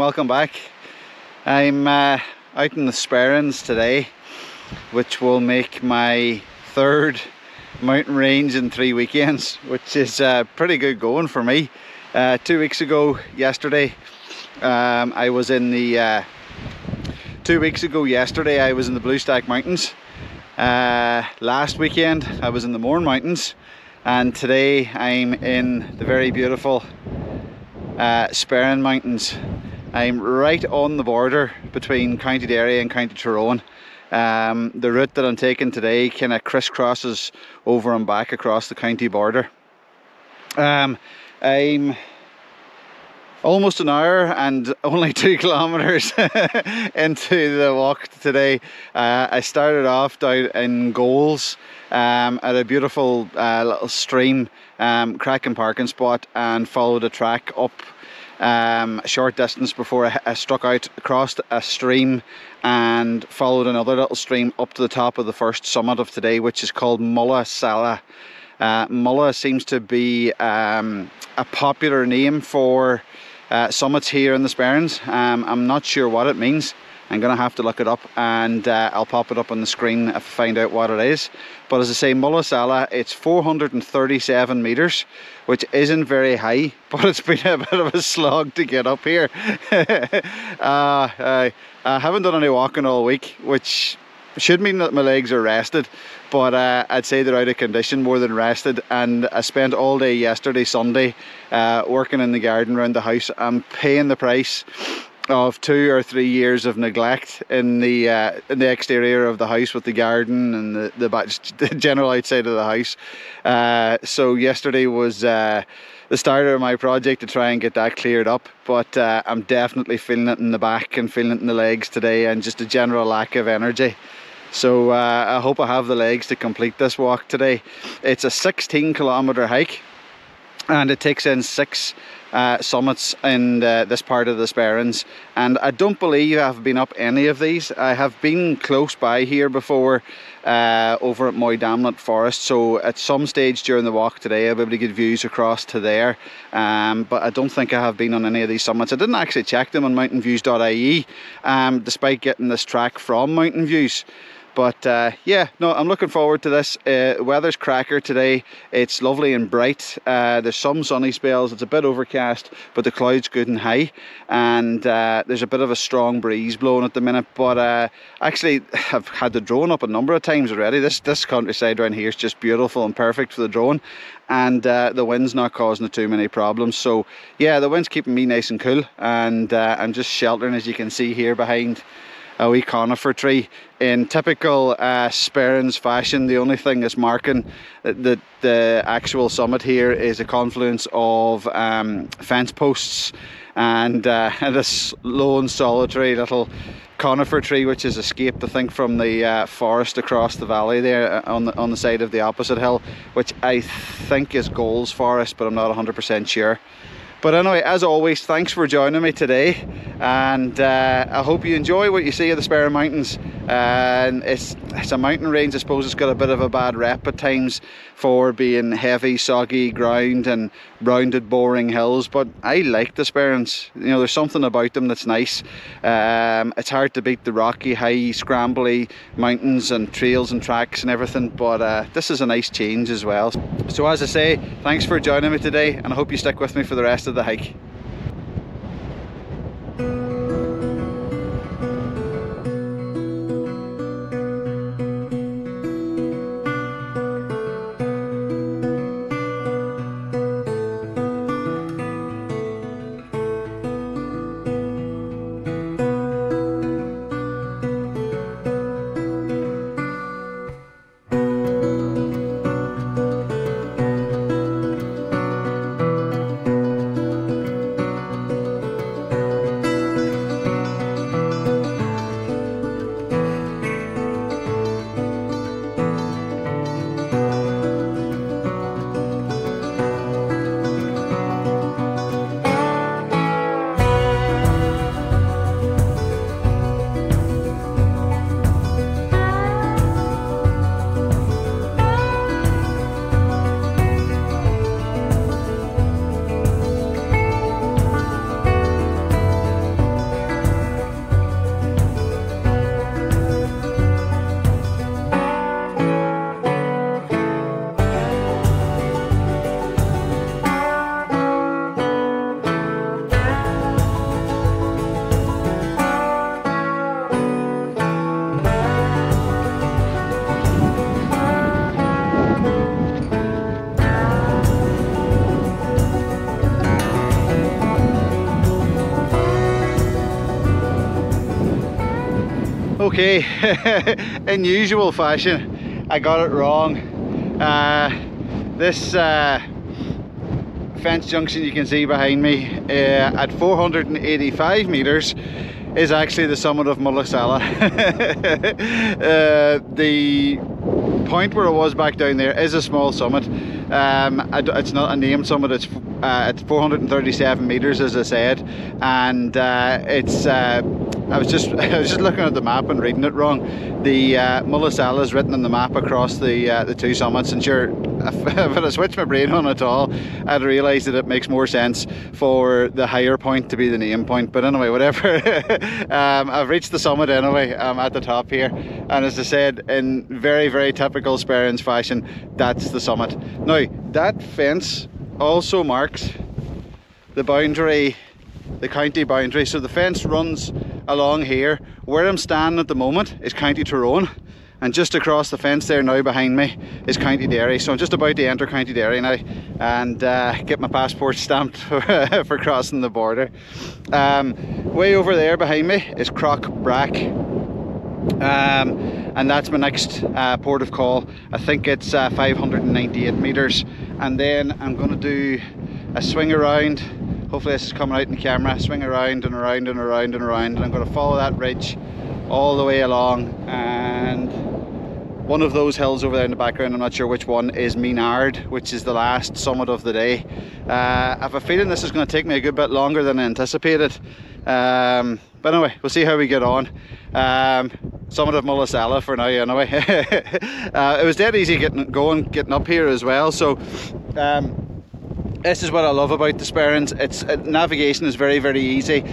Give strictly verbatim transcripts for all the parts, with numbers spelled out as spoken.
welcome back. I'm uh, out in the Sperrins today, which will make my third mountain range in three weekends, which is uh, pretty good going for me. Uh, two weeks ago yesterday um, I was in the uh, two weeks ago yesterday I was in the Bluestack Mountains. Uh, last weekend I was in the Mourne Mountains, and today I'm in the very beautiful uh, Sperrin Mountains. I'm right on the border between County Derry and County Tyrone. Um, the route that I'm taking today kind of crisscrosses over and back across the county border. Um, I'm almost an hour and only two kilometres into the walk today. Uh, I started off down in Goles um, at a beautiful uh, little stream, um, cracking parking spot, and followed a track up um, a short distance before I, I struck out across a stream and followed another little stream up to the top of the first summit of today, which is called Mullaghsallagh. Uh, Mulla seems to be um, a popular name for uh, summits here in the Sperrins. Um, I'm not sure what it means. I'm going to have to look it up, and uh, I'll pop it up on the screen if I find out what it is. But as I say, Mullisella, it's four hundred thirty-seven metres, which isn't very high, but it's been a bit of a slog to get up here. uh, I, I haven't done any walking all week, which should mean that my legs are rested, but uh, I'd say they're out of condition more than rested. And I spent all day yesterday, Sunday, uh, working in the garden around the house. I'm paying the price of two or three years of neglect in the uh, in the exterior of the house, with the garden and the, the, back, the general outside of the house. Uh, so yesterday was uh, the starter of my project to try and get that cleared up, but uh, I'm definitely feeling it in the back and feeling it in the legs today, and just a general lack of energy. So uh, I hope I have the legs to complete this walk today. It's a sixteen kilometer hike, and it takes in six uh, summits in the, this part of the Sperrins. And I don't believe I've been up any of these. I have been close by here before, uh, over at Moydamlaght Forest, so at some stage during the walk today I'll be able to get views across to there, um, but I don't think I have been on any of these summits. I didn't actually check them on mountain views dot I E, um, despite getting this track from Mountain Views. But uh, yeah, no, I'm looking forward to this. Uh, weather's cracker today. It's lovely and bright. Uh, there's some sunny spells. It's a bit overcast, but the cloud's good and high. And uh, there's a bit of a strong breeze blowing at the minute. But uh, actually, I've had the drone up a number of times already. This, this countryside around here is just beautiful and perfect for the drone. And uh, the wind's not causing it too many problems. So yeah, the wind's keeping me nice and cool. And uh, I'm just sheltering, as you can see here behind a wee conifer tree, in typical uh, Sperrins fashion. The only thing that's marking the, the actual summit here is a confluence of um, fence posts and, uh, and this lone solitary little conifer tree, which has escaped, I think, from the uh, forest across the valley there on the, on the side of the opposite hill, which I think is Goles Forest, but I'm not one hundred percent sure. But anyway, as always, thanks for joining me today, and uh, I hope you enjoy what you see of the Sperrin Mountains. And uh, it's, it's a mountain range, I suppose, it's got a bit of a bad rep at times for being heavy, soggy ground and rounded, boring hills, but I like the Sperrins. You know, there's something about them that's nice. Um, it's hard to beat the rocky, high, scrambly mountains and trails and tracks and everything, but uh, this is a nice change as well. So as I say, thanks for joining me today, and I hope you stick with me for the rest of the hike. Okay, in usual fashion, I got it wrong. Uh, this uh, fence junction you can see behind me uh, at four hundred eighty-five metres is actually the summit of Mullaghsallagh. uh, the point where I was back down there is a small summit. Um, it's not a named summit, it's uh, it's four hundred thirty-seven metres, as I said, and uh, it's uh, I was just I was just looking at the map and reading it wrong. The uh, Mullaghsallagh is written on the map across the uh, the two summits, and sure, if I switched my brain on at all, I'd realise that it makes more sense for the higher point to be the name point. But anyway, whatever. um, I've reached the summit anyway. I'm at the top here, and as I said, in very very typical Sperrins fashion, that's the summit. Now that fence also marks the boundary, the county boundary. So the fence runs along here. Where I'm standing at the moment is County Tyrone, and just across the fence there now behind me is County Derry. So I'm just about to enter County Derry now and uh, get my passport stamped for crossing the border. Um, way over there behind me is Croaghbrack. Um, and that's my next uh, port of call. I think it's uh, five hundred ninety-eight metres, and then I'm going to do a swing around. Hopefully this is coming out in the camera. Swing around and around and around and around, and I'm going to follow that ridge all the way along, and one of those hills over there in the background, I'm not sure which one, is Minard, which is the last summit of the day. Uh, I have a feeling this is going to take me a good bit longer than I anticipated. Um, but anyway, we'll see how we get on. Um, summit of Mullisella for now anyway. uh, it was dead easy getting going, getting up here as well. So um, this is what I love about the Sperrins. It's uh, navigation is very very easy.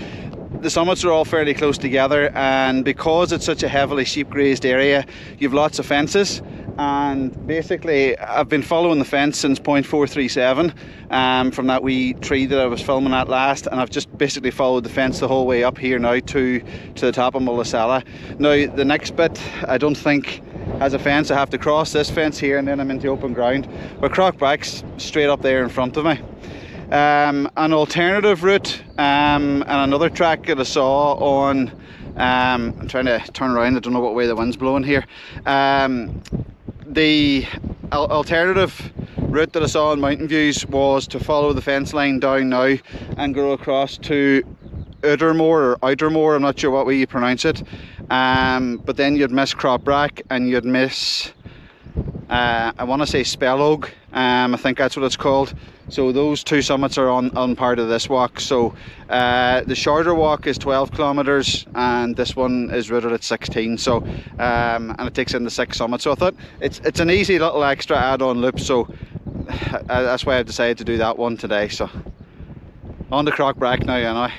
The summits are all fairly close together, and because it's such a heavily sheep grazed area, you've lots of fences. And basically I've been following the fence since point four three seven um, from that wee tree that I was filming at last, and I've just basically followed the fence the whole way up here now to to the top of Mullaghsallagh. Now the next bit I don't think has a fence. I have to cross this fence here and then I'm into open ground, but Croaghbrack's straight up there in front of me. Um, an alternative route um, and another track that I saw on um, I'm trying to turn around, I don't know what way the wind's blowing here. um, The alternative route that I saw in Mountain Views was to follow the fence line down now and go across to Oudermore or Oudermore, I'm not sure what way you pronounce it. Um, but then you'd miss Croaghbrack and you'd miss, uh, I want to say Spellogue, um, I think that's what it's called. So those two summits are on, on part of this walk. So uh, the shorter walk is twelve kilometres and this one is routed at sixteen. So um, and it takes in the six summits. So I thought it's it's an easy little extra add-on loop. So uh, that's why I've decided to do that one today. So on to Croaghbrack now, anyway.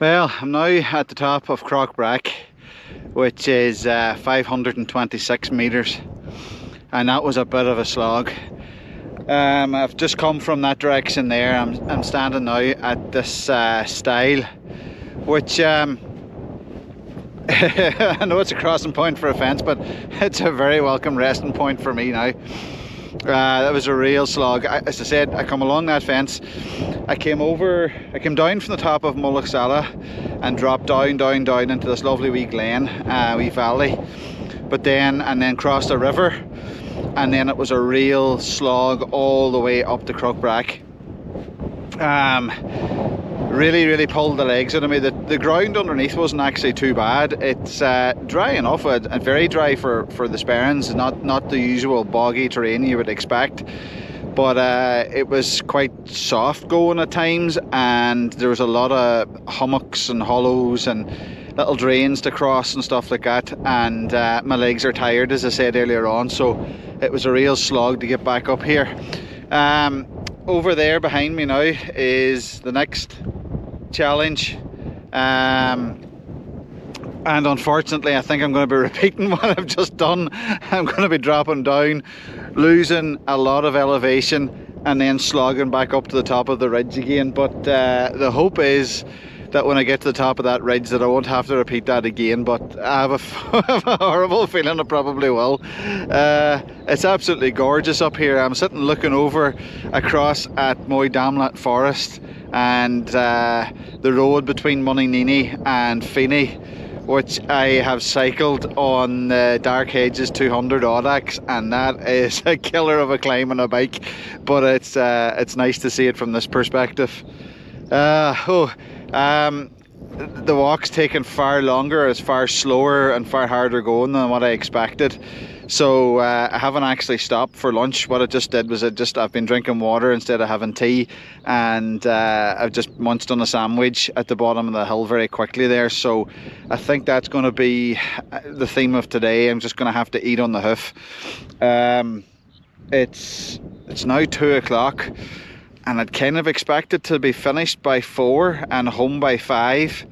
Well, I'm now at the top of Croaghbrack, which is uh, five hundred twenty-six metres, and that was a bit of a slog. Um, I've just come from that direction there. I'm, I'm standing now at this uh, stile, which um, I know it's a crossing point for a fence, but it's a very welcome resting point for me now. Uh, that was a real slog. I, as I said, I come along that fence, I came over, I came down from the top of Mullaghsallagh and dropped down, down, down into this lovely wee glen, uh, wee valley, but then, and then crossed a river, and then it was a real slog all the way up to Croaghbrack. Um, really, really pulled the legs out of me. The, the ground underneath wasn't actually too bad. It's uh, dry enough, uh, very dry for, for the Sperrins, not, not the usual boggy terrain you would expect. But uh, it was quite soft going at times, and there was a lot of hummocks and hollows and little drains to cross and stuff like that, and uh, my legs are tired, as I said earlier on, so it was a real slog to get back up here. Um, over there behind me now is the next challenge, um, and unfortunately I think I'm going to be repeating what I've just done. I'm going to be dropping down, losing a lot of elevation, and then slogging back up to the top of the ridge again, but uh, the hope is that when I get to the top of that ridge that I won't have to repeat that again, but I have a, have a horrible feeling I probably will. Uh, it's absolutely gorgeous up here. I'm sitting looking over across at Moydamlaght Forest and uh, the road between Moneyneany and Feeney, which I have cycled on the Dark Hedges two hundred Audax, and that is a killer of a climb on a bike, but it's, uh, it's nice to see it from this perspective. Uh, oh. Um, the walk's taken far longer, it's far slower and far harder going than what I expected, so uh, I haven't actually stopped for lunch. What I just did was I just, I've been drinking water instead of having tea, and uh, I've just munched on a sandwich at the bottom of the hill very quickly there, so I think that's going to be the theme of today. I'm just going to have to eat on the hoof. Um, it's, it's now two o'clock, and I'd kind of expected to be finished by four and home by five.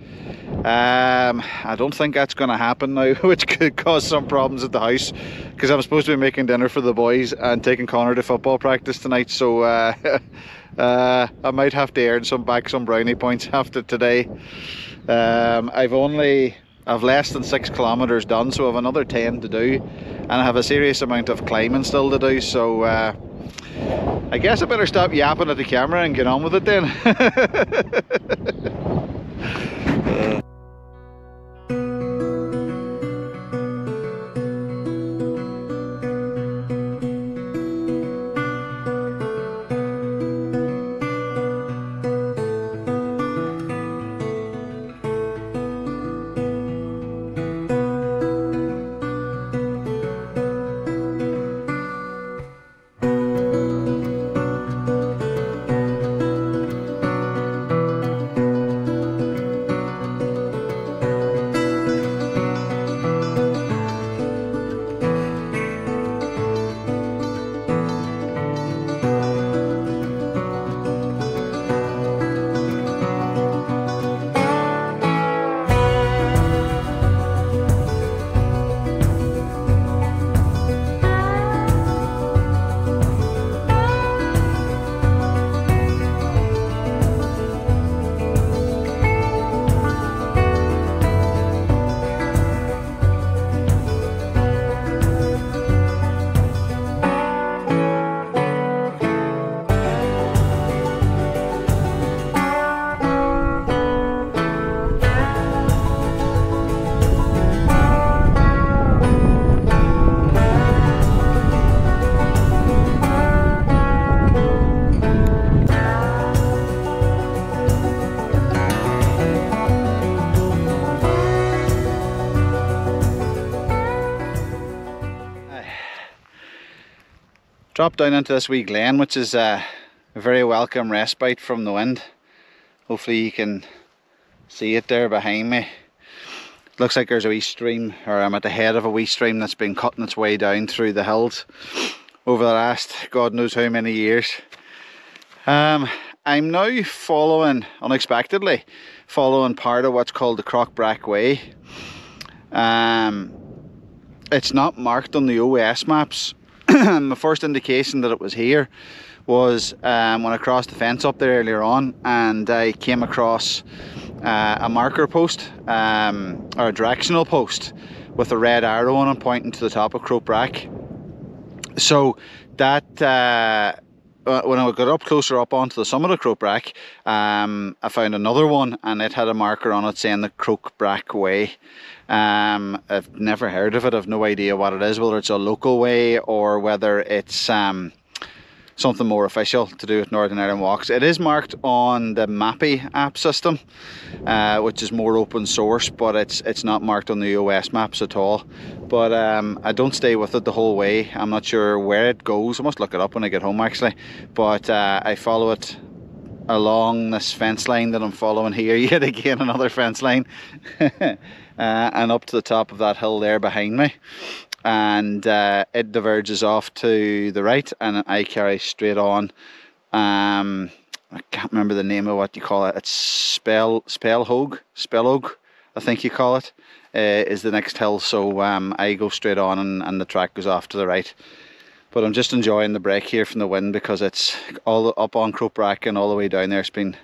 Um, I don't think that's going to happen now, which could cause some problems at the house, because I'm supposed to be making dinner for the boys and taking Connor to football practice tonight, so uh, uh, I might have to earn some back, some brownie points after today. Um, I've only, I've less than six kilometres done, so I've another ten to do, and I have a serious amount of climbing still to do, so uh, I guess I better stop yapping at the camera and get on with it then. uh. Dropped down into this wee glen, which is a very welcome respite from the wind. Hopefully you can see it there behind me. Looks like there's a wee stream, or I'm at the head of a wee stream that's been cutting its way down through the hills over the last God knows how many years. Um, I'm now following, unexpectedly, following part of what's called the Croaghbrack Way. Um, it's not marked on the O S maps. My first indication that it was here was um, when I crossed the fence up there earlier on, and I came across uh, a marker post, um, or a directional post, with a red arrow on it pointing to the top of Croaghbrack. So that... Uh, when I got up closer up onto the summit of Croaghbrack, um, I found another one, and it had a marker on it saying the Croaghbrack Way. Um, I've never heard of it. I've no idea what it is, whether it's a local way or whether it's um, something more official to do with Northern Ireland Walks. It is marked on the Mappy app system, uh, which is more open source, but it's it's not marked on the O S maps at all. But um, I don't stay with it the whole way. I'm not sure where it goes. I must look it up when I get home, actually. But uh, I follow it along this fence line that I'm following here, yet again another fence line, uh, and up to the top of that hill there behind me. And uh, it diverges off to the right, and I carry straight on. Um, I can't remember the name of what you call it. It's Spell Spelhoagh, Spellogue, I think you call it, uh, is the next hill. So um, I go straight on, and, and the track goes off to the right. But I'm just enjoying the break here from the wind, because it's all up on Croaghbrack and all the way down there. It's been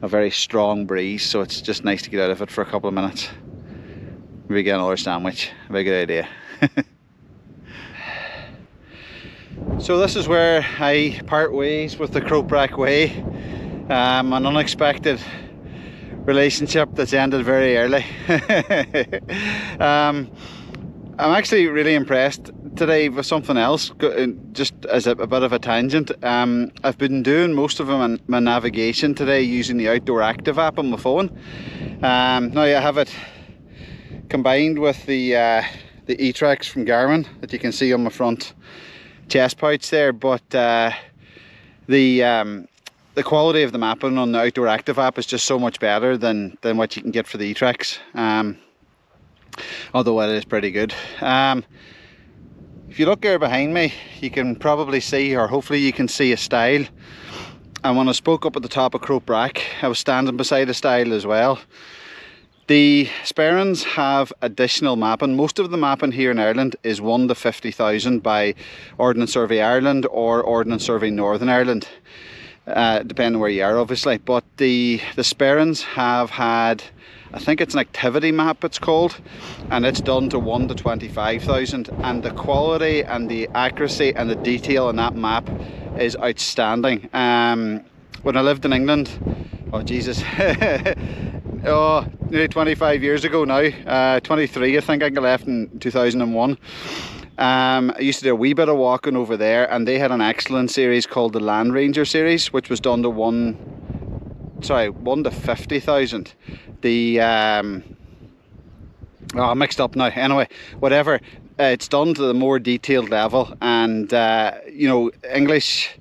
a very strong breeze, so it's just nice to get out of it for a couple of minutes. Maybe get another sandwich. Very good idea. So this is where I part ways with the Croaghbrack Way. Um, an unexpected relationship that's ended very early. um, I'm actually really impressed today with something else, just as a, a bit of a tangent. Um, I've been doing most of my, my navigation today using the Outdoor Active app on my phone. Um, now I have it combined with the uh, the eTrex from Garmin that you can see on my front chest pouch there, but uh, the um, the quality of the mapping on the Outdoor Active app is just so much better than, than what you can get for the eTrex, um, although it is pretty good. Um, if you look there behind me, you can probably see, or hopefully you can see, a stile, and when I spoke up at the top of Croaghbrack, I was standing beside a stile as well. The Sperrins have additional mapping. Most of the mapping here in Ireland is one to fifty thousand by Ordnance Survey Ireland or Ordnance Survey Northern Ireland, uh, depending where you are, obviously. But the, the Sperrins have had, I think it's an activity map it's called, and it's done to one to twenty-five thousand. And the quality and the accuracy and the detail in that map is outstanding. Um, when I lived in England, oh Jesus. Oh, nearly twenty-five years ago now, uh, twenty-three I think. I left in two thousand and one. Um, I used to do a wee bit of walking over there, and they had an excellent series called the Land Ranger series, which was done to one, sorry, one to fifty thousand. The um, oh, I'm mixed up now. Anyway, whatever. Uh, it's done to the more detailed level, and uh, you know, English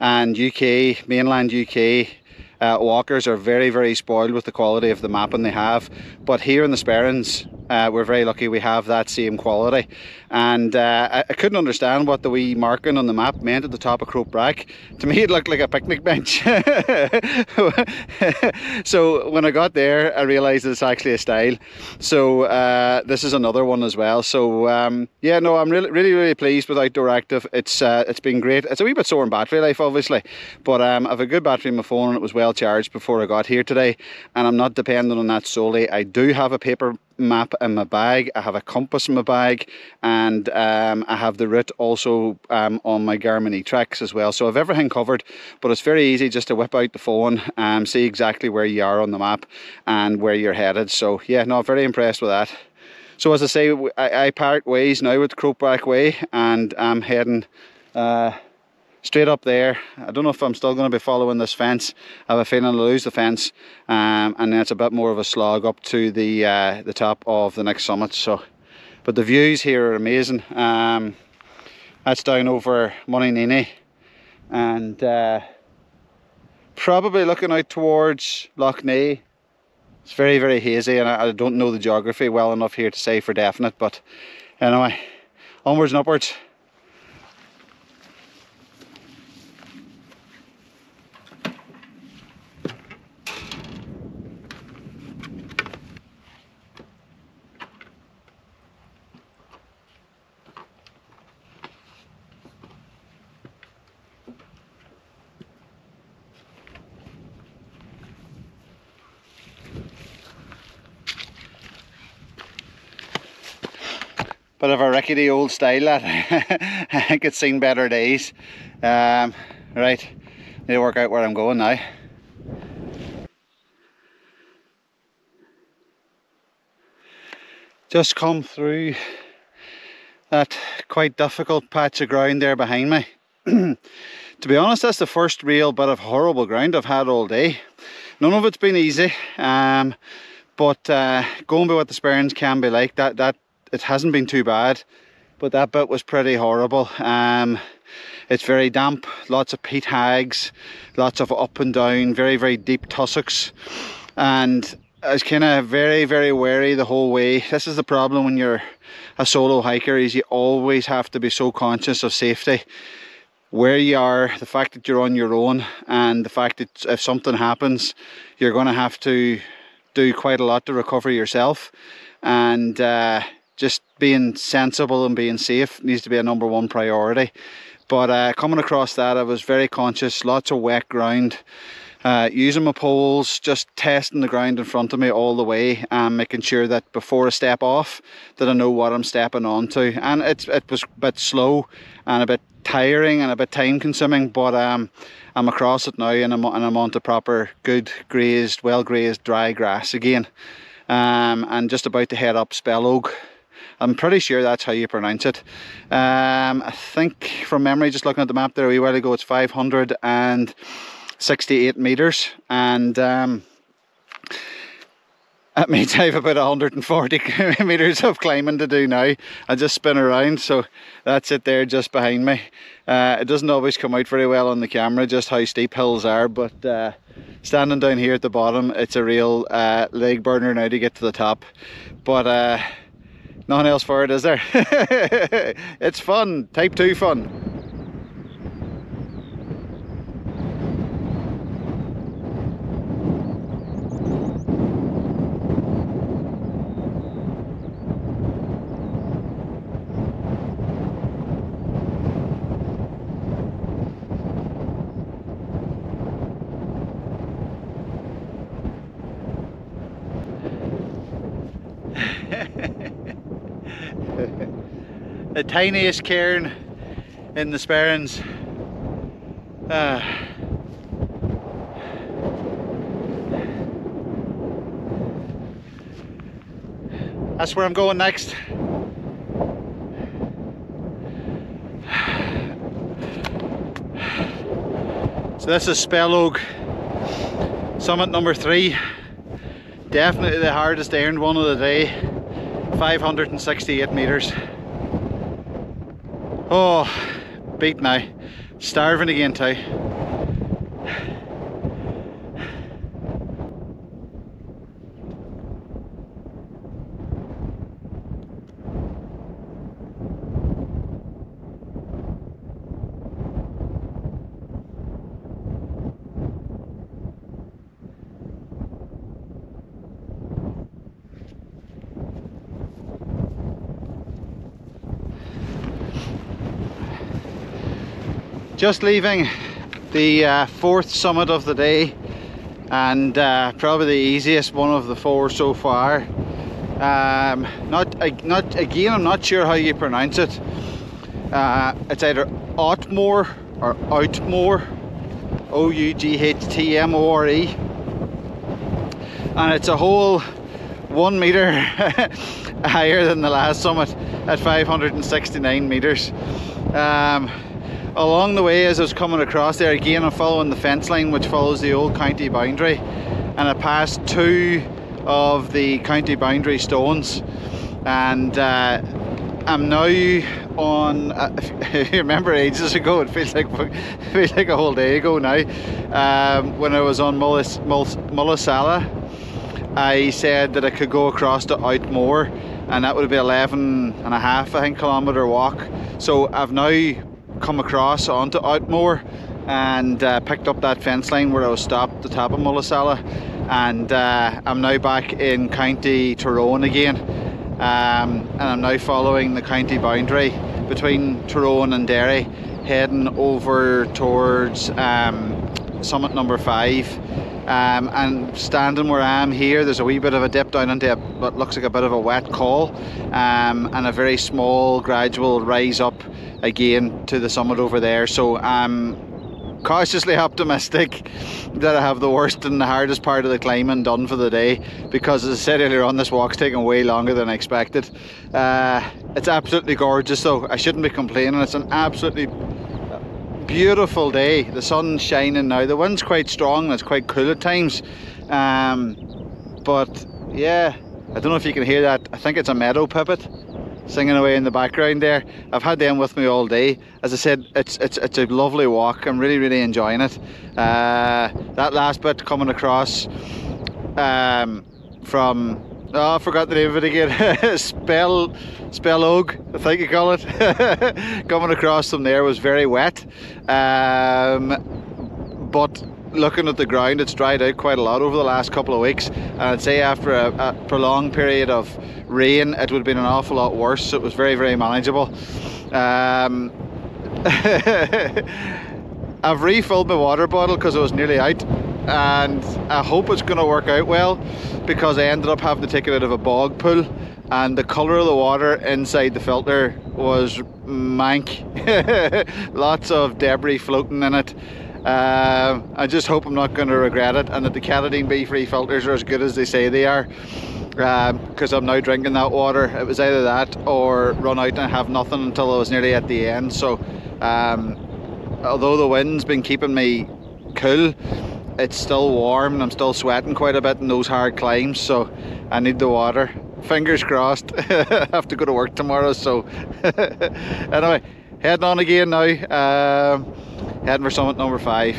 and U K, mainland U K. Uh, walkers are very very spoiled with the quality of the mapping they have, but here in the Sperrins uh, we're very lucky we have that same quality. And uh, I, I couldn't understand what the wee marking on the map meant at the top of Croaghbrack. To me it looked like a picnic bench. So when I got there I realised it's actually a stile. So uh, this is another one as well. So um, yeah, no, I'm really really really pleased with Outdoor Active. It's uh, it's been great. It's a wee bit sore in battery life obviously, but um, I have a good battery in my phone and it was well charged before I got here today, and I'm not dependent on that solely. I do have a paper map in my bag, I have a compass in my bag, and um, I have the route also um, on my Garmin eTrex as well, so I've everything covered. But it's very easy just to whip out the phone and um, see exactly where you are on the map and where you're headed. So yeah, no, I'm very impressed with that. So as I say, I, I part ways now with Croaghbrack Way, and I'm heading uh, straight up there. I don't know if I'm still going to be following this fence. I have a feeling I'll lose the fence, um, and then it's a bit more of a slog up to the uh, the top of the next summit. So, but the views here are amazing. Um, that's down over Moneyneany, and uh, probably looking out towards Loch Nee. It's very very hazy, and I, I don't know the geography well enough here to say for definite. But anyway, onwards and upwards. bit of a rickety old style that I think it's seen better days. Um, right, need to work out where I'm going now. Just come through that quite difficult patch of ground there behind me. To be honest, that's the first real bit of horrible ground I've had all day. None of it's been easy, um, but uh, going by what the Sperrins can be like, that, that it hasn't been too bad, but that bit was pretty horrible. Um, it's very damp, lots of peat hags, lots of up and down, very, very deep tussocks, and I was kind of very, very wary the whole way. This is the problem when you're a solo hiker, is you always have to be so conscious of safety. Where you are, the fact that you're on your own, and the fact that if something happens, you're going to have to do quite a lot to recover yourself. And uh, just being sensible and being safe needs to be a number one priority. But uh, coming across that, I was very conscious, lots of wet ground. Uh, using my poles, just testing the ground in front of me all the way, and making sure that before I step off that I know what I'm stepping onto. And it's, it was a bit slow and a bit tiring and a bit time consuming, but um, I'm across it now, and I'm, and I'm onto proper good grazed, well grazed dry grass again. Um, and just about to head up Spellogue. I'm pretty sure that's how you pronounce it. Um, I think from memory, just looking at the map there a wee while ago, it's five hundred and sixty-eight meters, and um, that means I have about one hundred and forty meters of climbing to do now. I just spin around, so that's it there just behind me. Uh, it doesn't always come out very well on the camera just how steep hills are, but uh, standing down here at the bottom, it's a real uh, leg burner now to get to the top, but uh, nothing else for it, is there? It's fun, type two fun. The tiniest cairn in the Sperrins. Uh, that's where I'm going next. So this is Spelhoagh, summit number three. Definitely the hardest earned one of the day. five hundred and sixty-eight meters. Oh, beat now. Starving again too. Just leaving the uh, fourth summit of the day, and uh, probably the easiest one of the four so far. Um, not, not again, I'm not sure how you pronounce it. Uh, it's either Oughtmore or Oughtmore, O U G H T M O R E, and it's a whole one meter higher than the last summit at five hundred and sixty-nine meters. Um, Along the way, as I was coming across there, again I'm following the fence line which follows the old county boundary, and I passed two of the county boundary stones, and uh, I'm now on, uh, if you remember ages ago, it feels like, it feels like a whole day ago now, um, when I was on Mullis, Mullis, Mullaghsallagh, I said that I could go across to Oughtmore, and that would be eleven and a half, I think, kilometre walk. So I've now come across onto Oughtmore and uh, picked up that fence line where I was stopped at the top of Mullisella, and uh, I'm now back in County Tyrone again, um, and I'm now following the county boundary between Tyrone and Derry, heading over towards um, summit number five. Um, and standing where I am here, there's a wee bit of a dip down into a, what looks like a bit of a wet col, um, and a very small gradual rise up again to the summit over there. So I'm cautiously optimistic that I have the worst and the hardest part of the climbing done for the day, because as I said earlier on, this walk's taking way longer than I expected. Uh, it's absolutely gorgeous though, I shouldn't be complaining. It's an absolutely beautiful day. The sun's shining now, the wind's quite strong and it's quite cool at times, um, but yeah, I don't know if you can hear that, I think it's a meadow pipit singing away in the background there. I've had them with me all day. As I said, it's it's, it's a lovely walk. I'm really really enjoying it. Uh, that last bit coming across um, from, oh, I forgot the name of it again. Spell, Spellogue, I think you call it. Coming across from there was very wet, um, but looking at the ground, it's dried out quite a lot over the last couple of weeks. And I'd say after a, a prolonged period of rain, it would have been an awful lot worse. So it was very, very manageable. Um, I've refilled my water bottle because it was nearly out, and I hope it's going to work out well, because I ended up having to take it out of a bog pool, and the colour of the water inside the filter was mank. Lots of debris floating in it. Uh, I just hope I'm not going to regret it, and that the Katadyn BeFree filters are as good as they say they are, because um, I'm now drinking that water. It was either that or run out and have nothing until I was nearly at the end. So um, although the wind's been keeping me cool, it's still warm and I'm still sweating quite a bit in those hard climbs, so I need the water. Fingers crossed. I have to go to work tomorrow, so anyway, heading on again now, uh, heading for summit number five.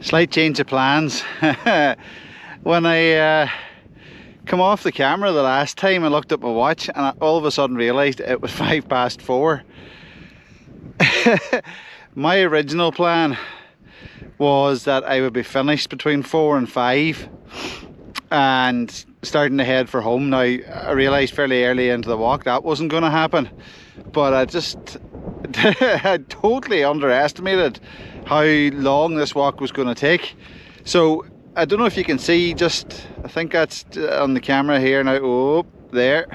Slight change of plans. When I uh, come off the camera the last time, I looked at my watch and I all of a sudden realised it was five past four. My original plan was that I would be finished between four and five and starting to head for home. Now I realised fairly early into the walk that wasn't going to happen, but I just I totally underestimated how long this walk was going to take. So I don't know if you can see, just I think that's on the camera here now. Oh, there.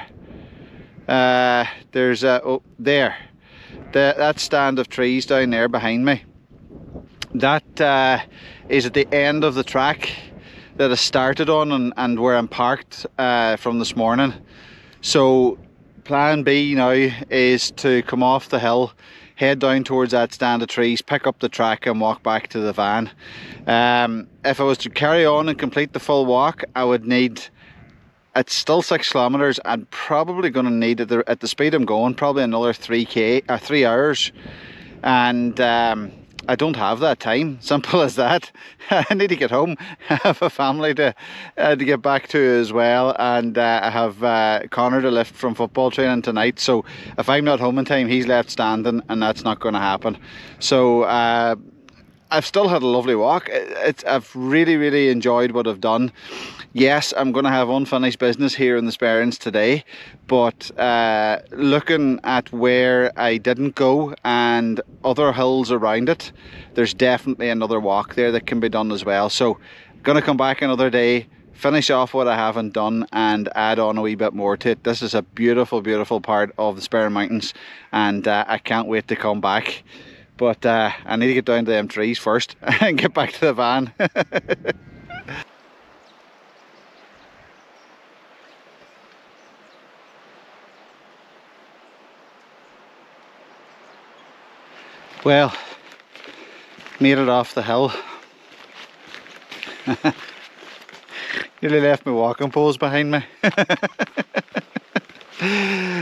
Uh, there's a, oh, there. The, that stand of trees down there behind me. That uh, is at the end of the track that I started on and, and where I'm parked uh, from this morning. So plan B now is to come off the hill, head down towards that stand of trees, pick up the track and walk back to the van. Um, if I was to carry on and complete the full walk, I would need, it's still six kilometres, I'm probably going to need, at the, at the speed I'm going, probably another three K, uh, three hours. And um, I don't have that time, simple as that. I need to get home, I have a family to, uh, to get back to as well, and uh, I have uh, Connor to lift from football training tonight, so if I'm not home in time, he's left standing, and that's not going to happen. So uh, I've still had a lovely walk. It's, I've really really enjoyed what I've done. Yes, I'm going to have unfinished business here in the Sperrins today, but uh, looking at where I didn't go and other hills around it, there's definitely another walk there that can be done as well. So going to come back another day, finish off what I haven't done and add on a wee bit more to it. This is a beautiful beautiful part of the Sperrin Mountains, and uh, I can't wait to come back. But uh, I need to get down to them trees first and get back to the van. Well, made it off the hill. Nearly left my walking poles behind me.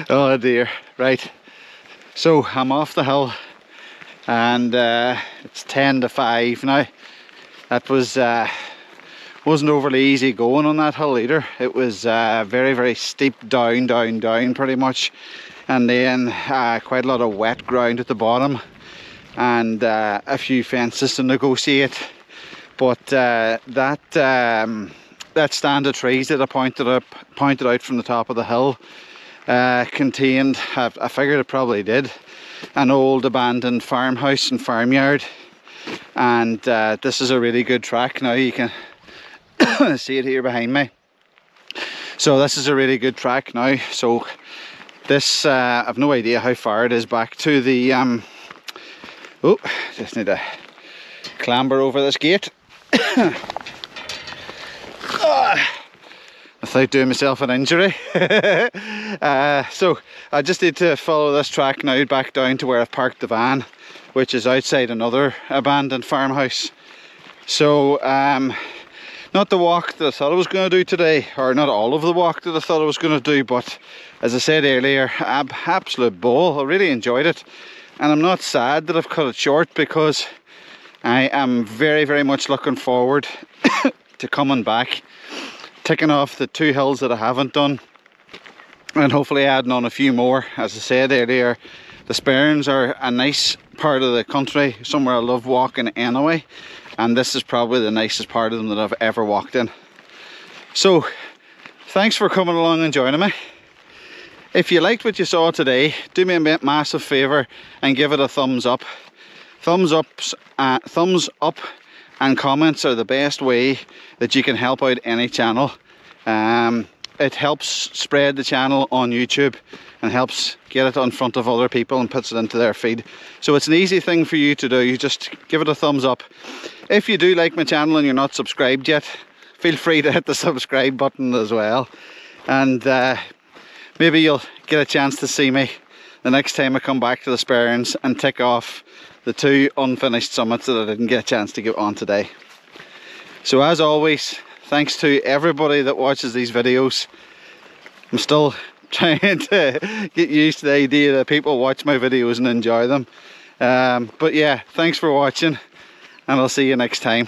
Oh dear, right. So I'm off the hill. And uh, it's ten to five now. That was uh, wasn't overly easy going on that hill either. It was uh, very very steep down down down pretty much, and then uh, quite a lot of wet ground at the bottom, and uh, a few fences to negotiate But uh, that um, that stand of trees that I pointed up, pointed out from the top of the hill uh, contained, I, I figured it probably did, an old abandoned farmhouse and farmyard. And uh, this is a really good track now. You can see it here behind me. So this is a really good track now. So this, uh, I've no idea how far it is back to the, um, oh, just need to clamber over this gate. Oh, without doing myself an injury. uh, so I just need to follow this track now back down to where I've parked the van, which is outside another abandoned farmhouse. So um, not the walk that I thought I was going to do today, or not all of the walk that I thought I was going to do, but as I said earlier, ab absolute ball. I really enjoyed it, and I'm not sad that I've cut it short, because I am very very much looking forward to coming back, ticking off the two hills that I haven't done, and hopefully adding on a few more. As I said earlier, the Sperrins are a nice part of the country, somewhere I love walking anyway, and this is probably the nicest part of them that I've ever walked in. So thanks for coming along and joining me. If you liked what you saw today, do me a massive favour and give it a thumbs up. Thumbs ups, uh, thumbs up and comments are the best way that you can help out any channel. Um, it helps spread the channel on YouTube and helps get it in front of other people and puts it into their feed. So it's an easy thing for you to do. You just give it a thumbs up. If you do like my channel and you're not subscribed yet, feel free to hit the subscribe button as well. And uh, maybe you'll get a chance to see me the next time I come back to the Sperrins and tick off the two unfinished summits that I didn't get a chance to get on today. So as always, thanks to everybody that watches these videos. I'm still trying to get used to the idea that people watch my videos and enjoy them. Um, but yeah, thanks for watching, and I'll see you next time.